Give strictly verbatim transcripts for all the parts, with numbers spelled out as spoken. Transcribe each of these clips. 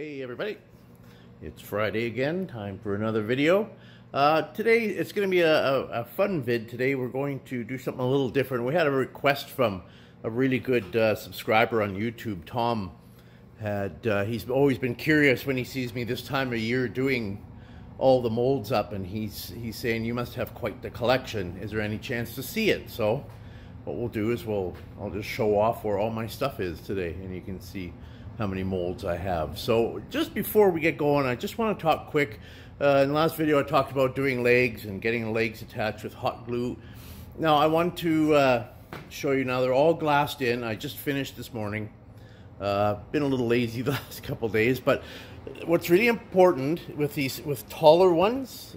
Hey everybody, it's Friday again, time for another video. Uh, today it's going to be a, a, a fun vid. Today we're going to do something a little different. We had a request from a really good uh, subscriber on YouTube. Tom had, uh, he's always been curious when he sees me this time of year doing all the molds up, and he's, he's saying, you must have quite the collection. Is there any chance to see it? So what we'll do is we'll, I'll just show off where all my stuff is today, and you can see how many molds I have. So just before we get going, I just want to talk quick. Uh, in the last video I talked about doing legs and getting the legs attached with hot glue. Now I want to uh, show you now they're all glassed in. I just finished this morning. Uh, been a little lazy the last couple days, but what's really important with these, with taller ones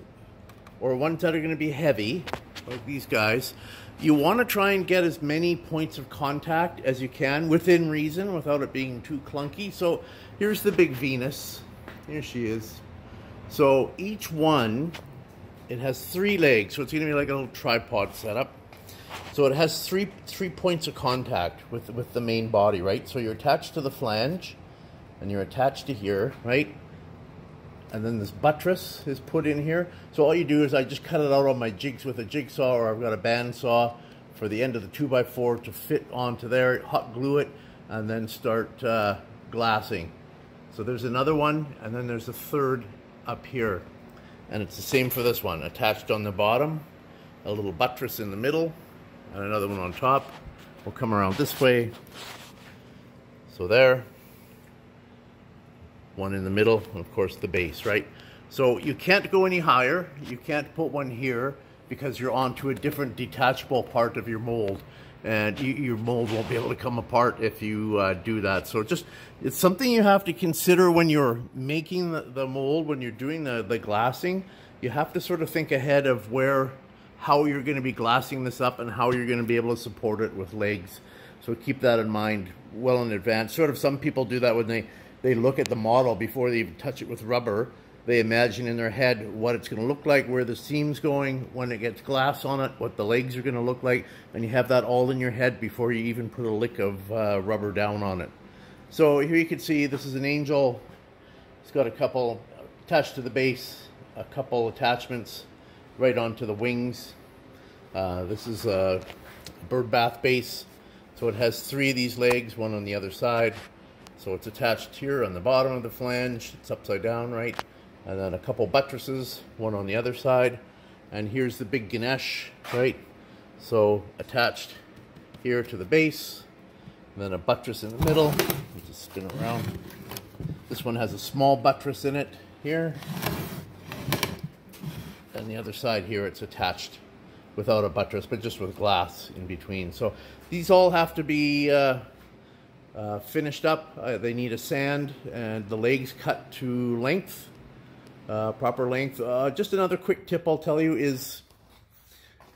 or ones that are going to be heavy like these guys, you want to try and get as many points of contact as you can within reason without it being too clunky. So here's the big Venus. Here she is. So each one, it has three legs. So it's going to be like a little tripod setup. So it has three three points of contact with, with the main body, right? So you're attached to the flange and you're attached to here, right? And then this buttress is put in here. So all you do is I just cut it out on my jigs with a jigsaw, or I've got a bandsaw for the end of the two by four to fit onto there, hot glue it, and then start uh, glassing. So there's another one, and then there's a third up here. And it's the same for this one, attached on the bottom, a little buttress in the middle, and another one on top. We'll come around this way. So there. One in the middle, and of course the base, right? So you can't go any higher. You can't put one here because you're onto a different detachable part of your mold, and you, your mold won't be able to come apart if you uh, do that. So just, it's something you have to consider when you're making the, the mold, when you're doing the, the glassing. You have to sort of think ahead of where, how you're going to be glassing this up and how you're going to be able to support it with legs. So keep that in mind well in advance. Sort of some people do that when they They look at the model before they even touch it with rubber. They imagine in their head what it's going to look like, where the seam's going, when it gets glass on it, what the legs are going to look like, and you have that all in your head before you even put a lick of uh, rubber down on it. So here you can see this is an angel. It's got a couple attached to the base, a couple attachments right onto the wings. Uh, this is a bird bath base. So it has three of these legs, one on the other side. So it's attached here on the bottom of the flange. It's upside down, right? And then a couple buttresses, one on the other side. And here's the big Ganesh, right? So attached here to the base. And then a buttress in the middle. We'll just spin it around. This one has a small buttress in it here. And the other side here, it's attached without a buttress, but just with glass in between. So these all have to be Uh, Uh, finished up. Uh, they need a sand and the legs cut to length, uh, proper length. Uh, just another quick tip I'll tell you is,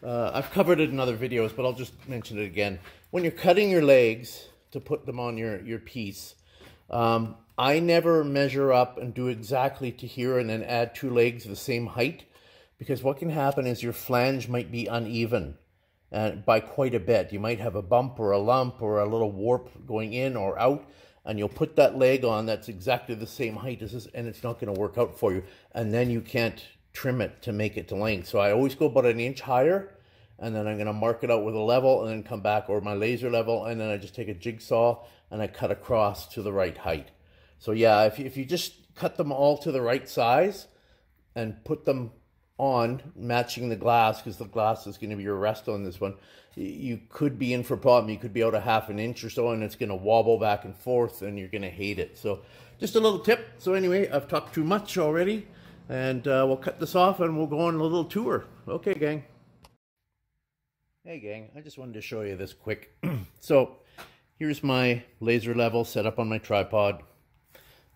uh, I've covered it in other videos, but I'll just mention it again. When you're cutting your legs to put them on your, your piece, um, I never measure up and do exactly to here and then add two legs the same height, because what can happen is your flange might be uneven. And by quite a bit. You might have a bump or a lump or a little warp going in or out, and you'll put that leg on that's exactly the same height as this, and it's not going to work out for you, and then you can't trim it to make it to length. So I always go about an inch higher, and then I'm going to mark it out with a level and then come back, or my laser level, and then I just take a jigsaw and I cut across to the right height. So yeah, if you, if you just cut them all to the right size and put them on matching the glass, because the glass is going to be your rest on this one, you could be in for a problem. You could be out a half an inch or so, and it's going to wobble back and forth, and you're going to hate it. So just a little tip. So anyway, I've talked too much already, and uh, we'll cut this off and we'll go on a little tour. Okay, gang. Hey gang, I just wanted to show you this quick. So here's my laser level set up on my tripod.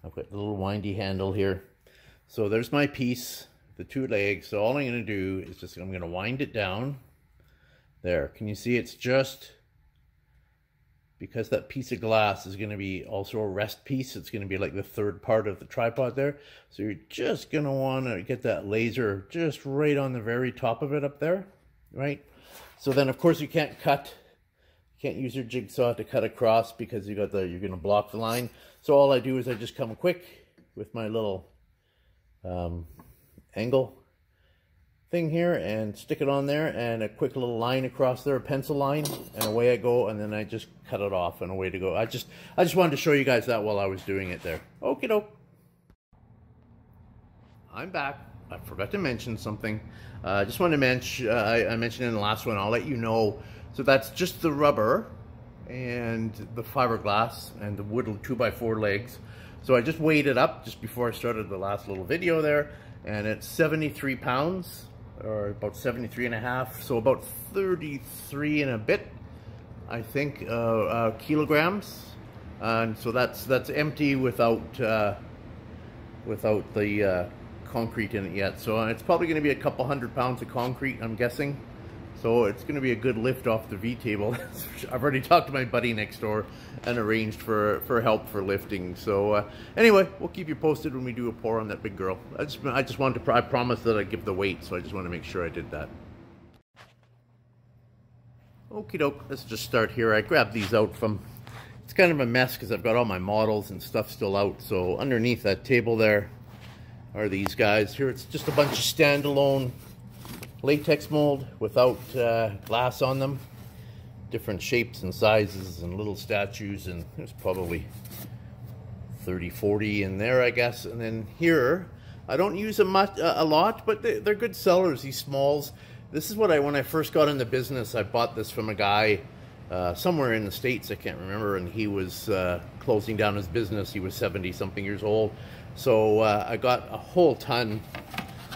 I've got a little windy handle here. So there's my piece, the two legs. So all I'm going to do is just, I'm going to wind it down. There, can you see? It's just because that piece of glass is going to be also a rest piece. It's going to be like the third part of the tripod there. So you're just going to want to get that laser just right on the very top of it up there, right? So then of course you can't cut, you can't use your jigsaw to cut across because you got the, you're going to block the line. So all I do is I just come quick with my little um, angle thing here and stick it on there, and a quick little line across there, a pencil line, and away I go, and then I just cut it off and away to go. I just I just wanted to show you guys that while I was doing it there. Okie doke. I'm back. I forgot to mention something. I uh, just wanted to mention, uh, I, I mentioned in the last one, I'll let you know. So that's just the rubber and the fiberglass and the wood two by four legs. So I just weighed it up just before I started the last little video there, and it's seventy-three pounds, or about seventy-three and a half, so about thirty-three and a bit, I think, uh, uh, kilograms. And so that's that's empty without, uh, without the uh, concrete in it yet. So it's probably going to be a couple hundred pounds of concrete, I'm guessing. So it's going to be a good lift off the V-table. I've already talked to my buddy next door and arranged for, for help for lifting. So uh, anyway, we'll keep you posted when we do a pour on that big girl. I just, I just wanted to, I promised that I'd give the weight, so I just want to make sure I did that. Okie doke, let's just start here. I grabbed these out from, it's kind of a mess because I've got all my models and stuff still out. So underneath that table there are these guys. Here it's just a bunch of standalone latex mold without uh, glass on them, different shapes and sizes and little statues, and there's probably thirty, forty in there, I guess. And then here, I don't use a, much, uh, a lot, but they, they're good sellers, these smalls. This is what I, when I first got in the business, I bought this from a guy uh, somewhere in the States, I can't remember, and he was uh, closing down his business. He was seventy something years old. So uh, I got a whole ton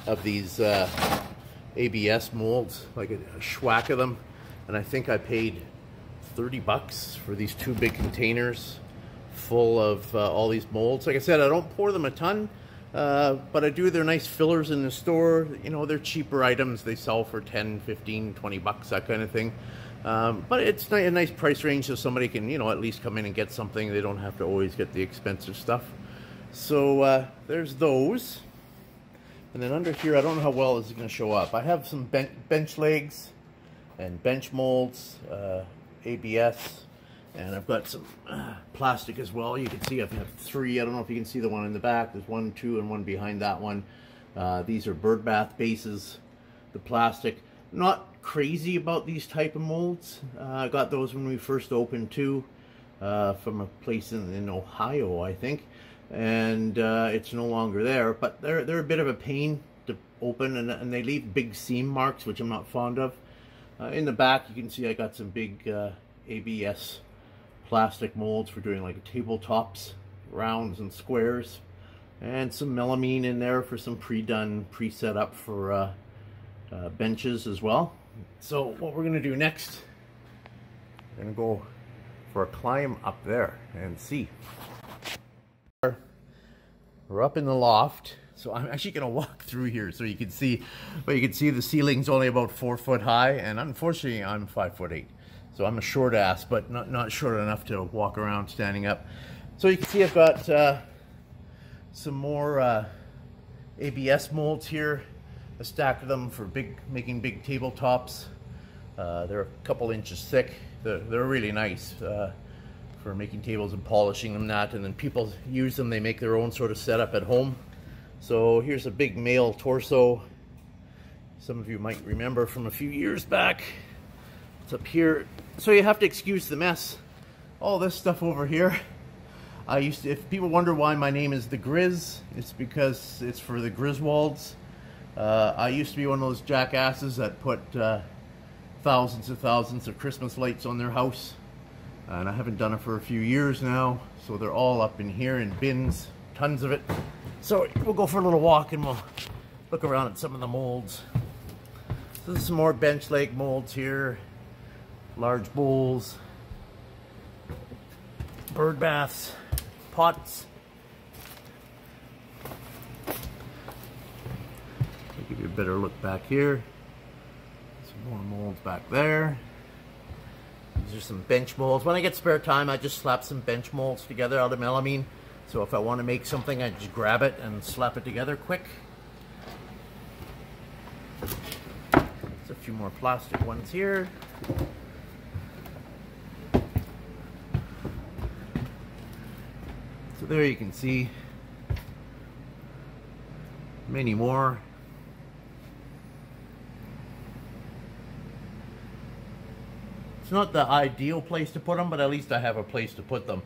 of these uh, A B S molds, like a, a schwack of them, and I think I paid thirty bucks for these two big containers full of uh, all these molds. Like I said, I don't pour them a ton, uh, but I do. They're nice fillers in the store. You know, they're cheaper items. They sell for ten, fifteen, twenty bucks, that kind of thing. Um, but it's a nice price range, so somebody can, you know, at least come in and get something. They don't have to always get the expensive stuff. So uh, there's those. And then under here, I don't know how well this is going to show up. I have some bench, bench legs and bench molds, uh, A B S, and I've got some uh, plastic as well. You can see I've got three. I don't know if you can see the one in the back. There's one, two, and one behind that one. Uh, these are birdbath bases, the plastic. Not crazy about these type of molds. Uh, I got those when we first opened too, uh, from a place in, in Ohio, I think. And uh, it's no longer there, but they're they're a bit of a pain to open, and, and they leave big seam marks, which I'm not fond of. Uh, in the back, you can see I got some big uh, A B S plastic molds for doing like tabletops, rounds and squares, and some melamine in there for some pre-done, pre-set up for uh, uh, benches as well. So what we're gonna do next, we're gonna go for a climb up there and see. We're up in the loft, so I'm actually going to walk through here so you can see, but well, you can see the ceiling's only about four foot high, and unfortunately I'm five foot eight, so I'm a short ass, but not not short enough to walk around standing up. So you can see I've got uh, some more uh, A B S molds here, a stack of them for big making big tabletops. Uh, they're a couple inches thick. They're they're really nice. Uh, for making tables and polishing them, that, and then people use them, they make their own sort of setup at home. So here's a big male torso. Some of you might remember from a few years back. It's up here. So you have to excuse the mess. All this stuff over here. I used to, if people wonder why my name is the Grizz, it's because it's for the Griswolds. Uh, I used to be one of those jackasses that put uh, thousands and thousands of Christmas lights on their house. And I haven't done it for a few years now, so they're all up in here in bins, tons of it. So we'll go for a little walk and we'll look around at some of the molds. So there's some more bench leg molds here, large bowls, bird baths, pots. I'll give you a better look back here. Some more molds back there. These are some bench molds. When I get spare time, I just slap some bench molds together out of melamine. So if I want to make something, I just grab it and slap it together quick. There's a few more plastic ones here. So there you can see many more. It's not the ideal place to put them, but at least I have a place to put them.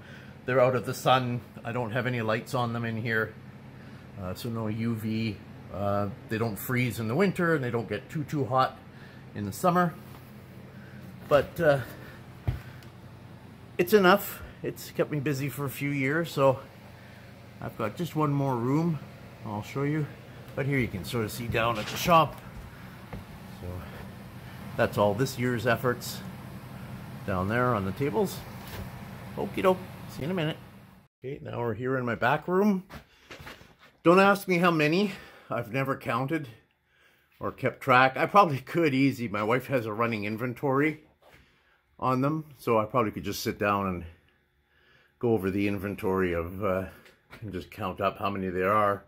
They're out of the sun. I don't have any lights on them in here, uh, so no U V. Uh, they don't freeze in the winter, and they don't get too, too hot in the summer. But uh, it's enough. It's kept me busy for a few years, so I've got just one more room I'll show you. But here you can sort of see down at the shop. So that's all this year's efforts down there on the tables. Okie doke, see you in a minute. Okay, now we're here in my back room. Don't ask me how many. I've never counted or kept track. I probably could easy. My wife has a running inventory on them, so I probably could just sit down and go over the inventory of uh, and just count up how many there are.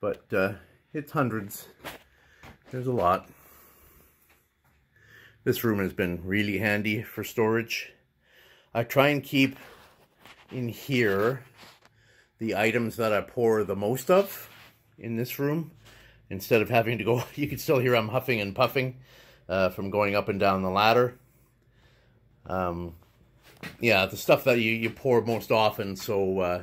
But uh, it's hundreds. There's a lot. This room has been really handy for storage. I try and keep in here the items that I pour the most of in this room, instead of having to go. You can still hear I'm huffing and puffing uh, from going up and down the ladder. Um, yeah, the stuff that you, you pour most often, so uh,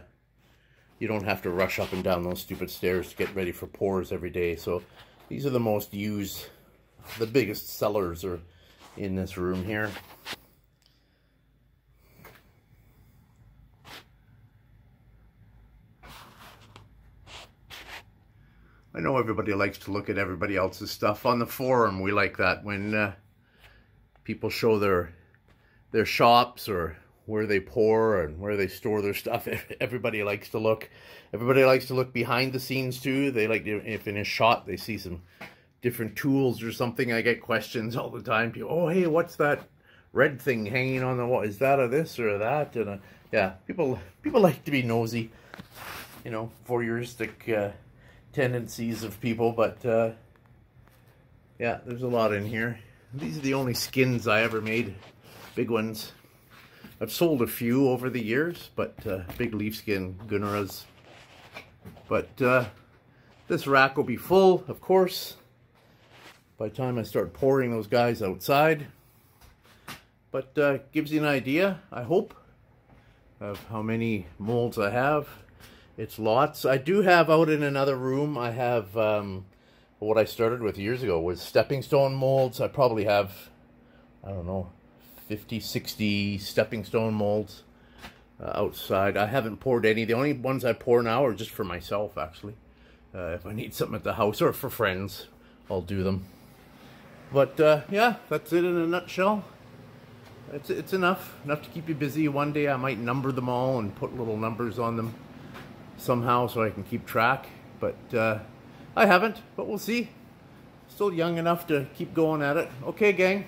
you don't have to rush up and down those stupid stairs to get ready for pours every day. So these are the most used, the biggest sellers are in this room here. I know everybody likes to look at everybody else's stuff on the forum. We like that when uh, people show their their shops or where they pour and where they store their stuff. Everybody likes to look. Everybody likes to look behind the scenes too. They like to, if in a shot they see some different tools or something. I get questions all the time. People, oh hey, what's that red thing hanging on the wall? Is that a this or a that? And a, yeah, people people like to be nosy. You know, voyeuristic. Uh, tendencies of people, but uh, yeah, there's a lot in here. These are the only skins I ever made, big ones. I've sold a few over the years, but uh, big leaf skin gunneras. But uh, this rack will be full, of course, by the time I start pouring those guys outside. But uh, gives you an idea, I hope, of how many molds I have. It's lots. I do have out in another room, I have um, what I started with years ago was stepping stone molds. I probably have, I don't know, fifty, sixty stepping stone molds uh, outside. I haven't poured any. The only ones I pour now are just for myself, actually. Uh, if I need something at the house or for friends, I'll do them. But uh, yeah, that's it in a nutshell. It's, it's enough. Enough to keep you busy. One day I might number them all and put little numbers on them somehow so I can keep track, but uh, I haven't, but we'll see. Still young enough to keep going at it. Okay, gang.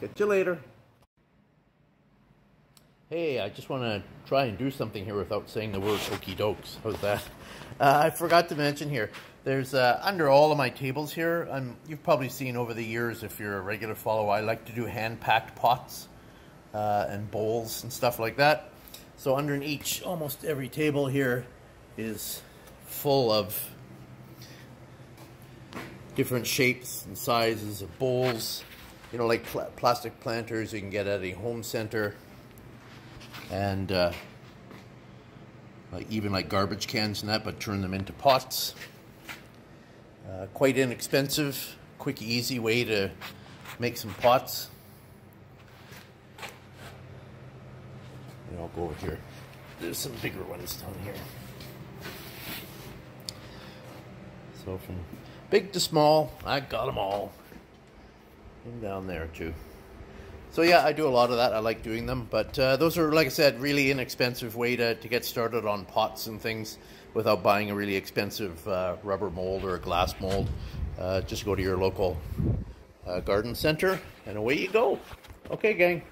Catch you later. Hey, I just want to try and do something here without saying the word okie dokes. How's that? Uh, I forgot to mention here, there's uh, under all of my tables here, I'm, you've probably seen over the years, if you're a regular follower, I like to do hand-packed pots uh, and bowls and stuff like that. So under each, almost every table here is full of different shapes and sizes of bowls. You know, like pl plastic planters you can get at a home center. And uh, like even like garbage cans and that, but turn them into pots. Uh, quite inexpensive, quick, easy way to make some pots. And I'll go over here. There's some bigger ones down here. So from big to small, I got them all. And down there too. So yeah, I do a lot of that. I like doing them. But uh, those are, like I said, really inexpensive way to, to get started on pots and things without buying a really expensive uh, rubber mold or a glass mold. Uh, just go to your local uh, garden center and away you go. Okay, gang.